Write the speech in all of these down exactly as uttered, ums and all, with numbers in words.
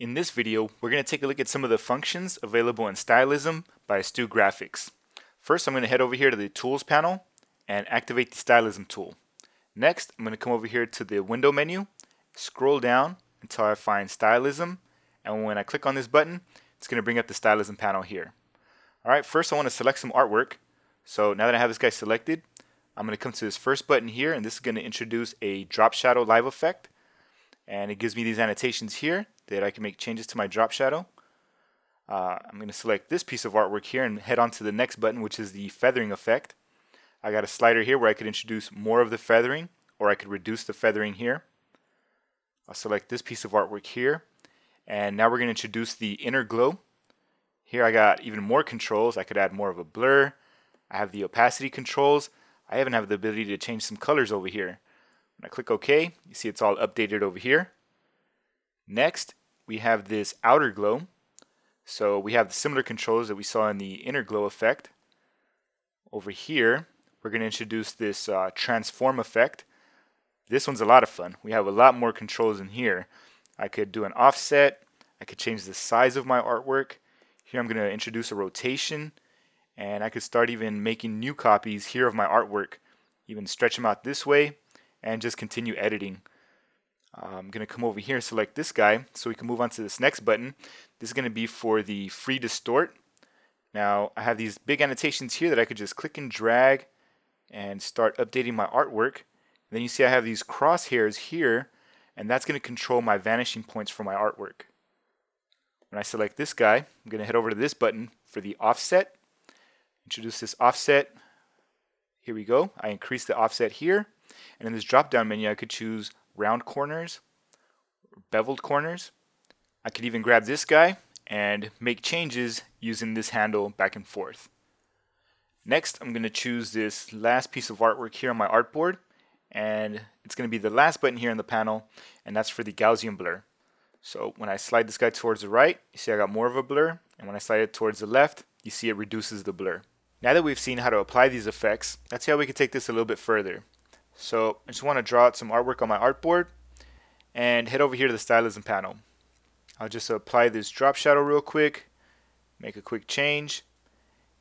In this video, we're going to take a look at some of the functions available in Stylism by Stu Graphics. First, I'm going to head over here to the Tools panel and activate the Stylism tool. Next, I'm going to come over here to the Window menu, scroll down until I find Stylism, and when I click on this button, it's going to bring up the Stylism panel here. Alright, first I want to select some artwork. So now that I have this guy selected, I'm going to come to this first button here, and this is going to introduce a drop shadow live effect. And it gives me these annotations here that I can make changes to my drop shadow. Uh, I'm going to select this piece of artwork here and head on to the next button, which is the feathering effect. I got a slider here where I could introduce more of the feathering, or I could reduce the feathering here. I'll select this piece of artwork here. And now we're going to introduce the inner glow. Here I got even more controls. I could add more of a blur. I have the opacity controls. I even have the ability to change some colors over here. When I click OK, you see it's all updated over here. Next, we have this outer glow. So we have the similar controls that we saw in the inner glow effect. Over here, we're going to introduce this uh, transform effect. This one's a lot of fun. We have a lot more controls in here. I could do an offset. I could change the size of my artwork. Here I'm going to introduce a rotation, and I could start even making new copies here of my artwork. Even stretch them out this way and just continue editing. Uh, I'm going to come over here and select this guy so we can move on to this next button. This is going to be for the free distort. Now I have these big annotations here that I could just click and drag and start updating my artwork. And then you see I have these crosshairs here, and that's going to control my vanishing points for my artwork. When I select this guy, I'm going to head over to this button for the offset. Introduce this offset. Here we go. I increase the offset here. And in this drop down menu, I could choose round corners, beveled corners. I could even grab this guy and make changes using this handle back and forth. Next, I'm going to choose this last piece of artwork here on my artboard, and it's going to be the last button here in the panel, and that's for the Gaussian blur. So when I slide this guy towards the right, you see I got more of a blur, and when I slide it towards the left, you see it reduces the blur. Now that we've seen how to apply these effects, let's see how we can take this a little bit further. So I just want to draw out some artwork on my artboard and head over here to the Stylism panel. I'll just apply this drop shadow real quick, make a quick change,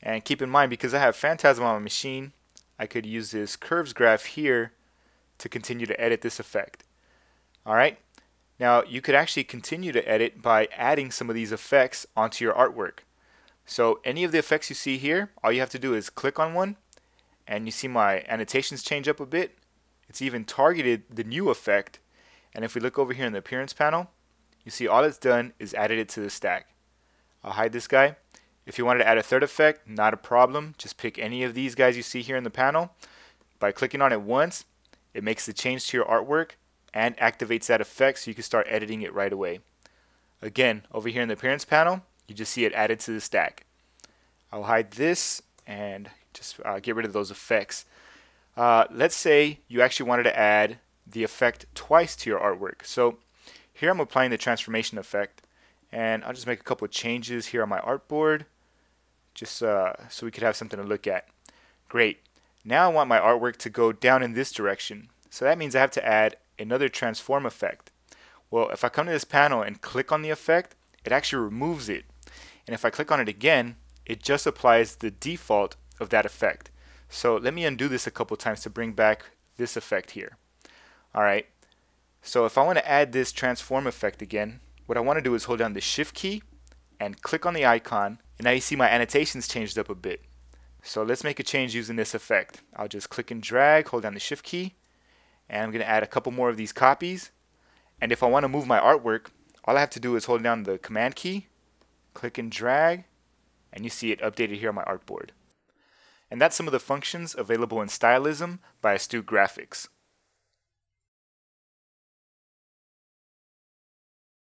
and keep in mind, because I have Phantasm on my machine, I could use this curves graph here to continue to edit this effect. Alright, now you could actually continue to edit by adding some of these effects onto your artwork. So any of the effects you see here, all you have to do is click on one, and you see my annotations change up a bit. It's even targeted the new effect, and if we look over here in the appearance panel, you see all it's done is added it to the stack. I'll hide this guy. If you wanted to add a third effect, not a problem. Just pick any of these guys you see here in the panel. By clicking on it once, it makes the change to your artwork and activates that effect so you can start editing it right away. Again, over here in the appearance panel, you just see it added to the stack. I'll hide this and just uh, get rid of those effects. Uh, let's say you actually wanted to add the effect twice to your artwork. So here I'm applying the transformation effect, and I'll just make a couple of changes here on my artboard just uh, so we could have something to look at. Great. Now I want my artwork to go down in this direction, so that means I have to add another transform effect. Well, if I come to this panel and click on the effect, it actually removes it, and if I click on it again, it just applies the default of that effect. So let me undo this a couple times to bring back this effect here. Alright, so if I want to add this transform effect again, what I want to do is hold down the shift key and click on the icon, and now you see my annotations changed up a bit. So let's make a change using this effect. I'll just click and drag, hold down the shift key, and I'm going to add a couple more of these copies. And if I want to move my artwork, all I have to do is hold down the command key, click and drag, and you see it updated here on my artboard. And that's some of the functions available in Stylism by Stu Graphics.